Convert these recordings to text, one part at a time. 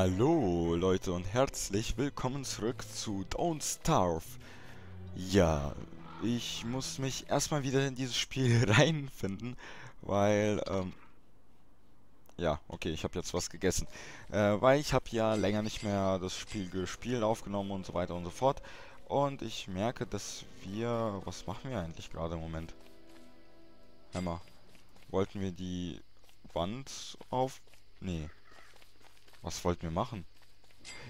Hallo Leute und herzlich willkommen zurück zu Don't Starve. Ja, ich muss mich erstmal wieder in dieses Spiel reinfinden, weil, ja, okay, ich habe jetzt was gegessen. Weil ich habe ja länger nicht mehr das Spiel gespielt, aufgenommen und so weiter und so fort. Und ich merke, dass wir... Was machen wir eigentlich gerade im Moment? Hammer. Wollten wir die Wand auf... Nee. Was wollten wir machen?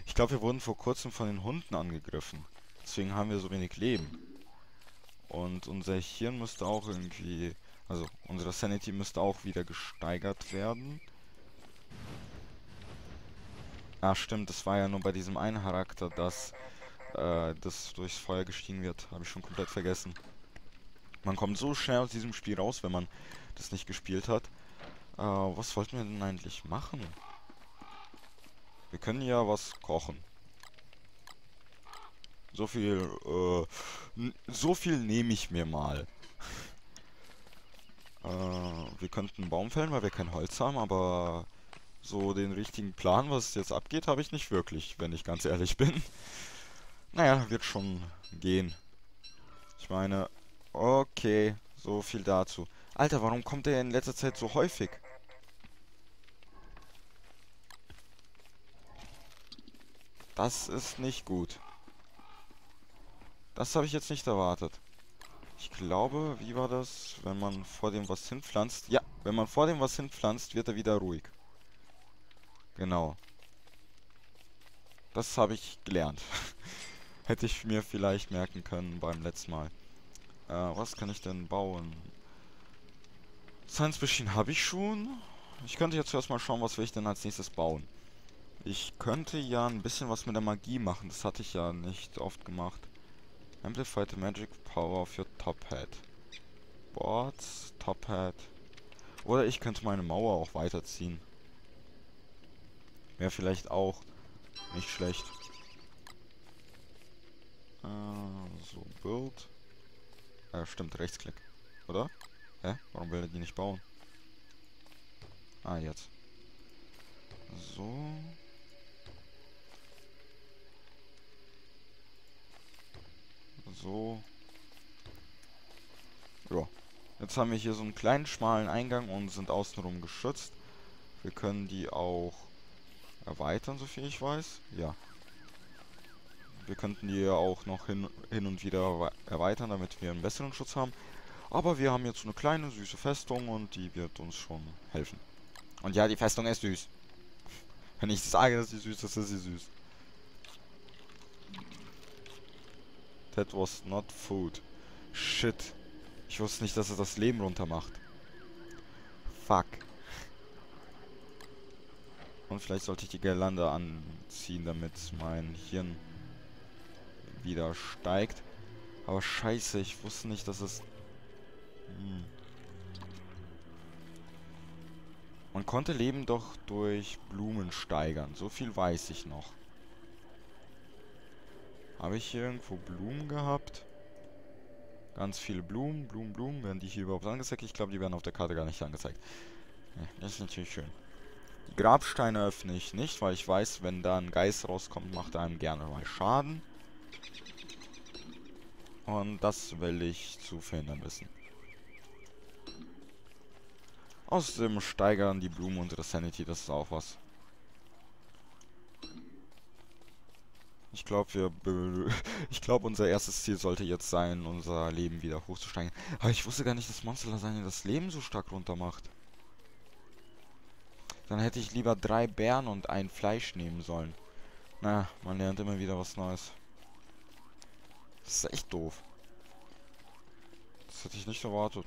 Ich glaube, wir wurden vor kurzem von den Hunden angegriffen. Deswegen haben wir so wenig Leben. Und unser Hirn müsste auch irgendwie... Also, unsere Sanity müsste auch wieder gesteigert werden. Ah, stimmt. Das war ja nur bei diesem einen Charakter, dass das durchs Feuer gestiegen wird. Habe ich schon komplett vergessen. Man kommt so schnell aus diesem Spiel raus, wenn man das nicht gespielt hat. Was wollten wir denn eigentlich machen? Wir können ja was kochen. So viel nehme ich mir mal. Wir könnten einen Baum fällen, weil wir kein Holz haben, aber so den richtigen Plan, was jetzt abgeht, habe ich nicht wirklich, wenn ich ganz ehrlich bin. Naja, wird schon gehen. Ich meine, okay, so viel dazu. Alter, warum kommt der in letzter Zeit so häufig? Das ist nicht gut. Das habe ich jetzt nicht erwartet. Ich glaube, wie war das? Wenn man vor dem was hinpflanzt... Ja, wenn man vor dem was hinpflanzt, wird er wieder ruhig. Genau. Das habe ich gelernt. Hätte ich mir vielleicht merken können beim letzten Mal. Was kann ich denn bauen? Science Machine habe ich schon. Ich könnte jetzt erst mal schauen, was will ich denn als nächstes bauen. Ich könnte ja ein bisschen was mit der Magie machen. Das hatte ich ja nicht oft gemacht. Amplify the Magic Power of your Top Hat. Boards, Top Hat. Oder ich könnte meine Mauer auch weiterziehen. Wäre vielleicht auch nicht schlecht. So, Build. Stimmt, Rechtsklick. Oder? Hä? Warum will er die nicht bauen? Ah, jetzt. So. So. Ja. Jetzt haben wir hier so einen kleinen, schmalen Eingang und sind außenrum geschützt. Wir können die auch erweitern, soviel ich weiß. Ja. Wir könnten die ja auch noch hin und wieder erweitern, damit wir einen besseren Schutz haben. Aber wir haben jetzt so eine kleine, süße Festung und die wird uns schon helfen. Und ja, die Festung ist süß. Wenn ich sage, dass sie süß ist, ist sie süß. That was not food. Shit. Ich wusste nicht, dass er das Leben runter macht. Fuck. Und vielleicht sollte ich die Girlande anziehen, damit mein Hirn wieder steigt. Aber scheiße, ich wusste nicht, dass es... Man konnte Leben doch durch Blumen steigern. So viel weiß ich noch. Habe ich hier irgendwo Blumen gehabt? Ganz viele Blumen, Blumen, Blumen. Werden die hier überhaupt angezeigt? Ich glaube, die werden auf der Karte gar nicht angezeigt. Das ist natürlich schön. Die Grabsteine öffne ich nicht, weil ich weiß, wenn da ein Geist rauskommt, macht er einem gerne mal Schaden. Und das will ich zu verhindern wissen. Außerdem steigern die Blumen unsere Sanity, das ist auch was. Ich glaube, unser erstes Ziel sollte jetzt sein, unser Leben wieder hochzusteigen. Aber ich wusste gar nicht, dass Monster Lasagne das Leben so stark runter macht. Dann hätte ich lieber 3 Beeren und ein Fleisch nehmen sollen. Naja, man lernt immer wieder was Neues. Das ist echt doof. Das hätte ich nicht erwartet.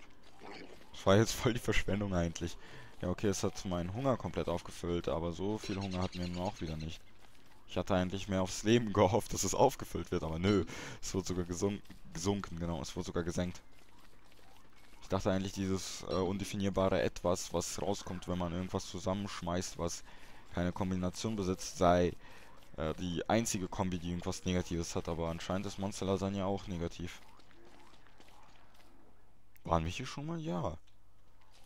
Das war jetzt voll die Verschwendung eigentlich. Ja, okay, es hat meinen Hunger komplett aufgefüllt, aber so viel Hunger hatten wir nun auch wieder nicht. Ich hatte eigentlich mehr aufs Leben gehofft, dass es aufgefüllt wird, aber nö. Es wurde sogar gesunken, genau. Es wurde sogar gesenkt. Ich dachte eigentlich, dieses undefinierbare Etwas, was rauskommt, wenn man irgendwas zusammenschmeißt, was keine Kombination besitzt, sei die einzige Kombi, die irgendwas Negatives hat. Aber anscheinend ist Monster Lasagne auch negativ. Waren wir hier schon mal? Ja.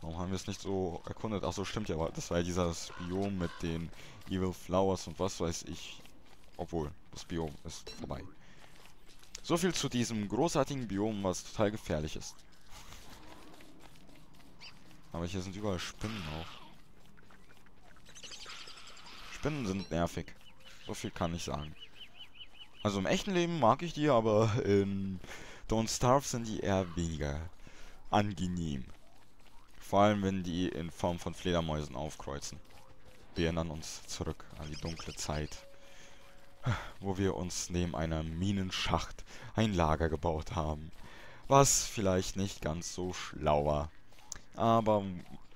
Warum haben wir es nicht so erkundet? Ach so, stimmt ja, aber das war ja dieses Biom mit den Evil Flowers und was weiß ich. Obwohl, das Biom ist vorbei. So viel zu diesem großartigen Biom, was total gefährlich ist. Aber hier sind überall Spinnen auch. Spinnen sind nervig. So viel kann ich sagen. Also im echten Leben mag ich die, aber in Don't Starve sind die eher weniger angenehm. Vor allem, wenn die in Form von Fledermäusen aufkreuzen. Wir erinnern uns zurück an die dunkle Zeit, wo wir uns neben einer Minenschacht ein Lager gebaut haben. Was vielleicht nicht ganz so schlau war. Aber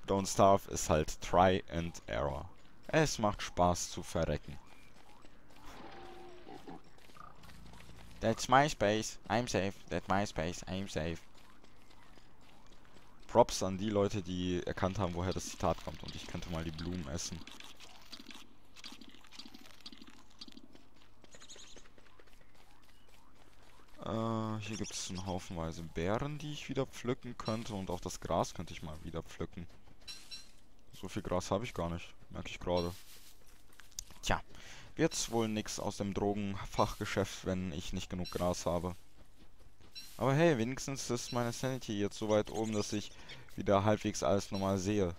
Don't Starve ist halt Try and Error. Es macht Spaß zu verrecken. That's my space, I'm safe. That's my space, I'm safe. Props an die Leute, die erkannt haben, woher das Zitat kommt. Und ich könnte mal die Blumen essen. Hier gibt es einen Haufenweise Beeren, die ich wieder pflücken könnte. Und auch das Gras könnte ich mal wieder pflücken. So viel Gras habe ich gar nicht. Merke ich gerade. Tja, wird's wohl nichts aus dem Drogenfachgeschäft, wenn ich nicht genug Gras habe. Aber hey, wenigstens ist meine Sanity jetzt so weit oben, dass ich wieder halbwegs alles normal sehe.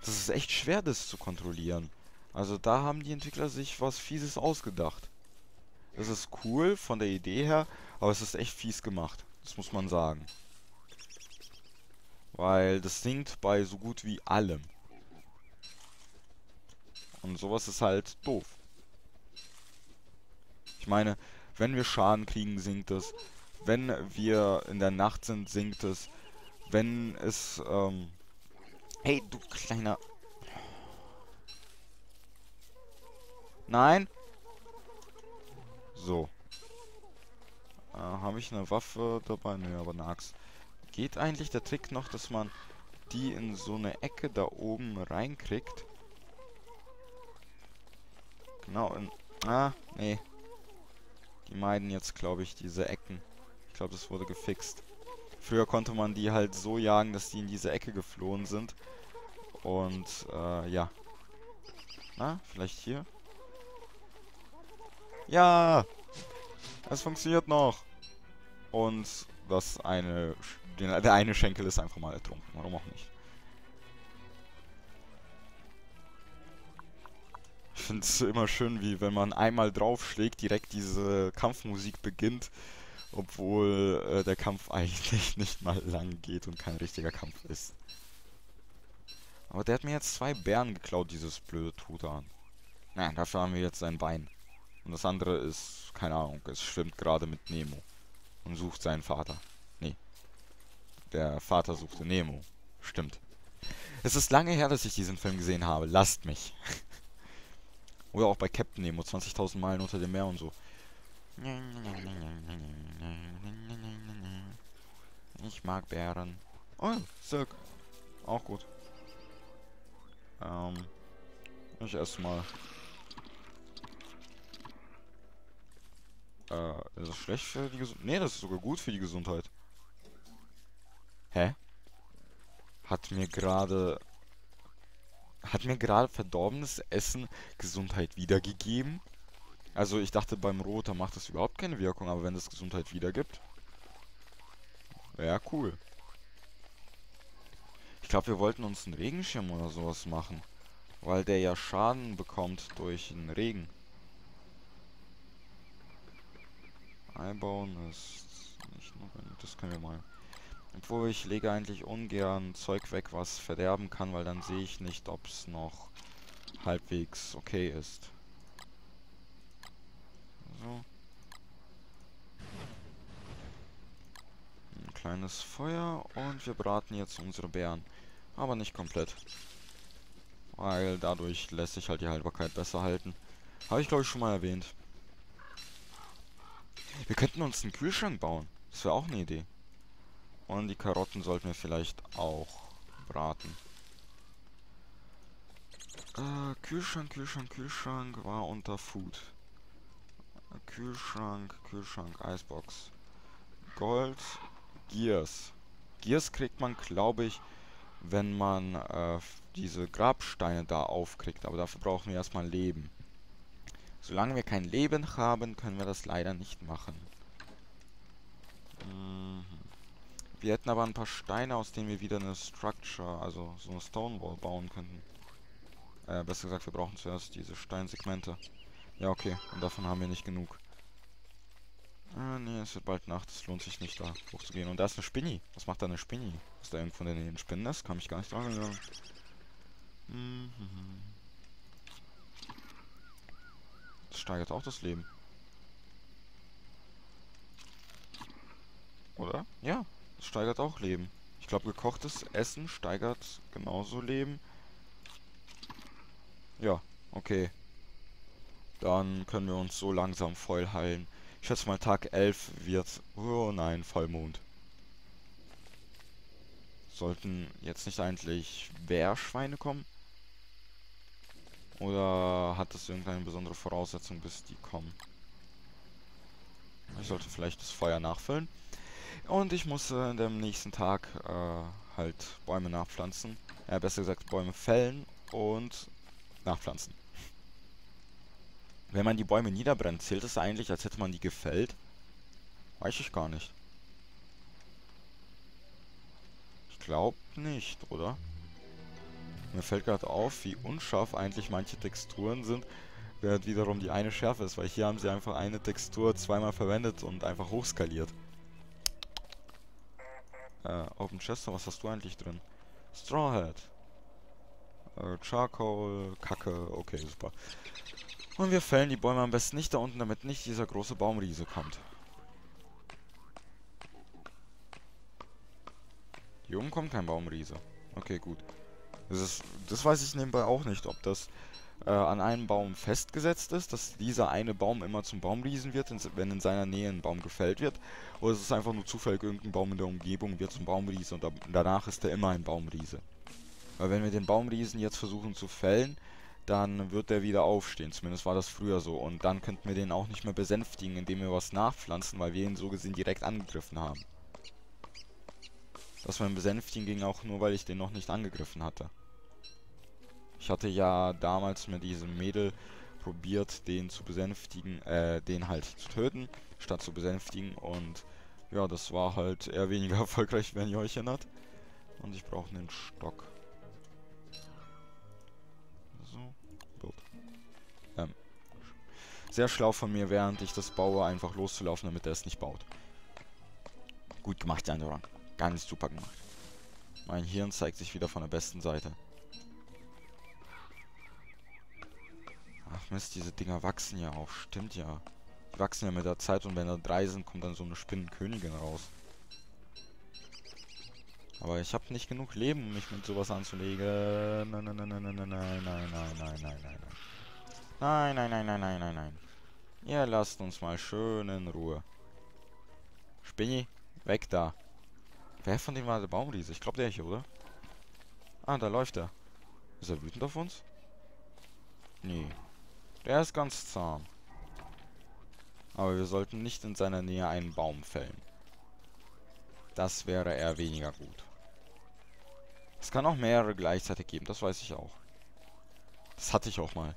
Das ist echt schwer, das zu kontrollieren. Also da haben die Entwickler sich was Fieses ausgedacht. Das ist cool von der Idee her, aber es ist echt fies gemacht. Das muss man sagen. Weil das sinkt bei so gut wie allem. Und sowas ist halt doof. Ich meine, wenn wir Schaden kriegen, sinkt es. Wenn wir in der Nacht sind, sinkt es. Wenn es, hey, du kleiner... Nein! So. Habe ich eine Waffe dabei? Nö, aber eine Axt. Geht eigentlich der Trick noch, dass man die in so eine Ecke da oben reinkriegt? Genau, in... Ah, nee. Die meiden jetzt, glaube ich, diese Ecken. Ich glaube, das wurde gefixt. Früher konnte man die halt so jagen, dass die in diese Ecke geflohen sind. Und, ja. Na, vielleicht hier? Ja! Es funktioniert noch! Und das eine... Der eine Schenkel ist einfach mal ertrunken. Warum auch nicht? Ich finde es immer schön, wie wenn man einmal draufschlägt, direkt diese Kampfmusik beginnt. Obwohl der Kampf eigentlich nicht mal lang geht und kein richtiger Kampf ist. Aber der hat mir jetzt 2 Bären geklaut, dieses blöde Tutan. Naja, dafür haben wir jetzt sein Bein. Und das andere ist, keine Ahnung, es schwimmt gerade mit Nemo. Und sucht seinen Vater. Nee. Der Vater suchte Nemo. Stimmt. Es ist lange her, dass ich diesen Film gesehen habe. Lasst mich. Oder auch bei Captain Nemo. 20.000 Meilen unter dem Meer und so. Ich mag Bären. Oh, Silk. Auch gut. Ich esse mal. Ist das schlecht für die Gesundheit? Ne, das ist sogar gut für die Gesundheit. Hä? Hat mir gerade verdorbenes Essen Gesundheit wiedergegeben? Also ich dachte, beim Roter macht das überhaupt keine Wirkung, aber wenn das Gesundheit wiedergibt... Wäre cool. Ich glaube, wir wollten uns einen Regenschirm oder sowas machen. Weil der ja Schaden bekommt durch den Regen. Einbauen ist nicht notwendig, das können wir mal. Obwohl ich lege eigentlich ungern Zeug weg, was verderben kann, weil dann sehe ich nicht, ob es noch halbwegs okay ist. So. Ein kleines Feuer und wir braten jetzt unsere Beeren. Aber nicht komplett. Weil dadurch lässt sich halt die Haltbarkeit besser halten. Habe ich glaube ich schon mal erwähnt. Wir könnten uns einen Kühlschrank bauen. Das wäre auch eine Idee. Und die Karotten sollten wir vielleicht auch braten. Kühlschrank, Kühlschrank, Kühlschrank war unter Food. Kühlschrank, Kühlschrank, Eisbox. Gold, Gears. Gears kriegt man, glaube ich, wenn man diese Grabsteine da aufkriegt. Aber dafür brauchen wir erstmal Leben. Solange wir kein Leben haben, können wir das leider nicht machen. Wir hätten aber ein paar Steine, aus denen wir wieder eine Structure, also so eine Stonewall bauen könnten. Besser gesagt, wir brauchen zuerst diese Steinsegmente. Ja, okay. Und davon haben wir nicht genug. Nee, es wird bald Nacht. Es lohnt sich nicht, da hochzugehen. Und da ist eine Spinni. Was macht da eine Spinni? Ist da irgendwo in der Nähe ein Spinnennest? Kann mich gar nicht dran erinnern. Das steigert auch das Leben. Oder? Ja, das steigert auch Leben. Ich glaube, gekochtes Essen steigert genauso Leben. Ja, okay. Dann können wir uns so langsam voll heilen. Ich schätze mal, Tag 11 wird... Oh nein, Vollmond. Sollten jetzt nicht eigentlich Bärschweine kommen? Oder hat das irgendeine besondere Voraussetzung, bis die kommen? Ich sollte vielleicht das Feuer nachfüllen. Und ich muss in dem nächsten Tag halt Bäume nachpflanzen. Besser gesagt, Bäume fällen und nachpflanzen. Wenn man die Bäume niederbrennt, zählt es eigentlich, als hätte man die gefällt? Weiß ich gar nicht. Ich glaube nicht, oder? Mir fällt gerade auf, wie unscharf eigentlich manche Texturen sind, während wiederum die eine Schärfe ist, weil hier haben sie einfach eine Textur zweimal verwendet und einfach hochskaliert. Open Chester, was hast du eigentlich drin? Straw Hat. Charcoal, Kacke, okay, super. Und wir fällen die Bäume am besten nicht da unten, damit nicht dieser große Baumriese kommt. Hier oben kommt kein Baumriese. Okay, gut. Das weiß ich nebenbei auch nicht, ob das an einem Baum festgesetzt ist, dass dieser eine Baum immer zum Baumriesen wird, wenn in seiner Nähe ein Baum gefällt wird. Oder es ist einfach nur zufällig, irgendein Baum in der Umgebung wird zum Baumriese und danach ist er immer ein Baumriese. Weil wenn wir den Baumriesen jetzt versuchen zu fällen, dann wird der wieder aufstehen. Zumindest war das früher so. Und dann könnten wir den auch nicht mehr besänftigen, indem wir was nachpflanzen, weil wir ihn so gesehen direkt angegriffen haben. Das beim Besänftigen ging auch nur, weil ich den noch nicht angegriffen hatte. Ich hatte ja damals mit diesem Mädel probiert, den zu besänftigen, den halt zu töten, statt zu besänftigen. Und ja, das war halt eher weniger erfolgreich, wenn ihr euch erinnert. Und ich brauche einen Stock. Sehr schlau von mir, während ich das baue, einfach loszulaufen, damit er es nicht baut. Gut gemacht, Jandoran. Ganz super gemacht. Mein Hirn zeigt sich wieder von der besten Seite. Ach Mist, diese Dinger wachsen ja auch. Stimmt ja. Die wachsen ja mit der Zeit und wenn da 3 sind, kommt dann so eine Spinnenkönigin raus. Aber ich habe nicht genug Leben, um mich mit sowas anzulegen. Nein, nein, nein, nein, nein, nein, nein, nein, nein, nein, nein, nein. Nein, nein, nein, nein, nein, nein, nein. Ihr lasst uns mal schön in Ruhe. Spinni, weg da. Wer von denen war der Baumriese? Ich glaube der hier, oder? Ah, da läuft er. Ist er wütend auf uns? Nee. Der ist ganz zahm. Aber wir sollten nicht in seiner Nähe einen Baum fällen. Das wäre eher weniger gut. Es kann auch mehrere gleichzeitig geben, das weiß ich auch. Das hatte ich auch mal.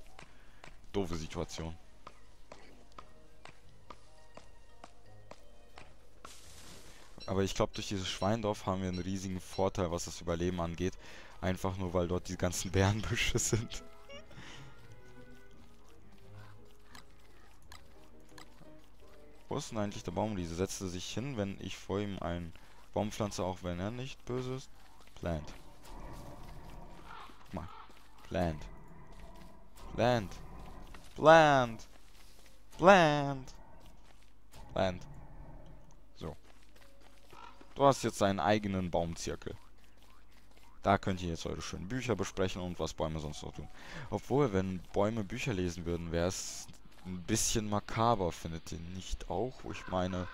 Doofe Situation. Aber ich glaube, durch dieses Schweindorf haben wir einen riesigen Vorteil, was das Überleben angeht. Einfach nur, weil dort die ganzen Bärenbüsche sind. Wo ist denn eigentlich der Baumriese? Setzt er sich hin, wenn ich vor ihm einen Baum pflanze, auch wenn er nicht böse ist? Plant. Guck mal. Plant. Plant. Plant. Plant. Plant. So. Du hast jetzt deinen eigenen Baumzirkel. Da könnt ihr jetzt eure schönen Bücher besprechen und was Bäume sonst noch tun. Obwohl, wenn Bäume Bücher lesen würden, wäre es ein bisschen makaber. Findet ihr nicht auch? Ich meine,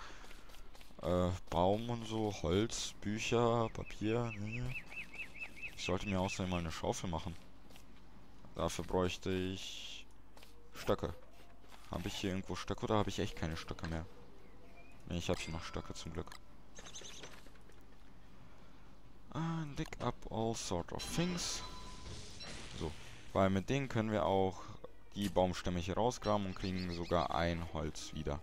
Baum und so, Holz, Bücher, Papier. Ich sollte mir außerdem mal eine Schaufel machen. Dafür bräuchte ich... Stöcke. Habe ich hier irgendwo Stöcke oder habe ich echt keine Stöcke mehr? Ne, ich habe hier noch Stöcke zum Glück. And dig up all sort of things. So, weil mit denen können wir auch die Baumstämme hier rausgraben und kriegen sogar ein Holz wieder.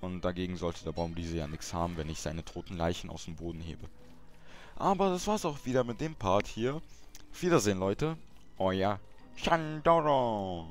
Und dagegen sollte der Baumriese ja nichts haben, wenn ich seine toten Leichen aus dem Boden hebe. Aber das war's auch wieder mit dem Part hier. Auf Wiedersehen, Leute. Euer Shandoro.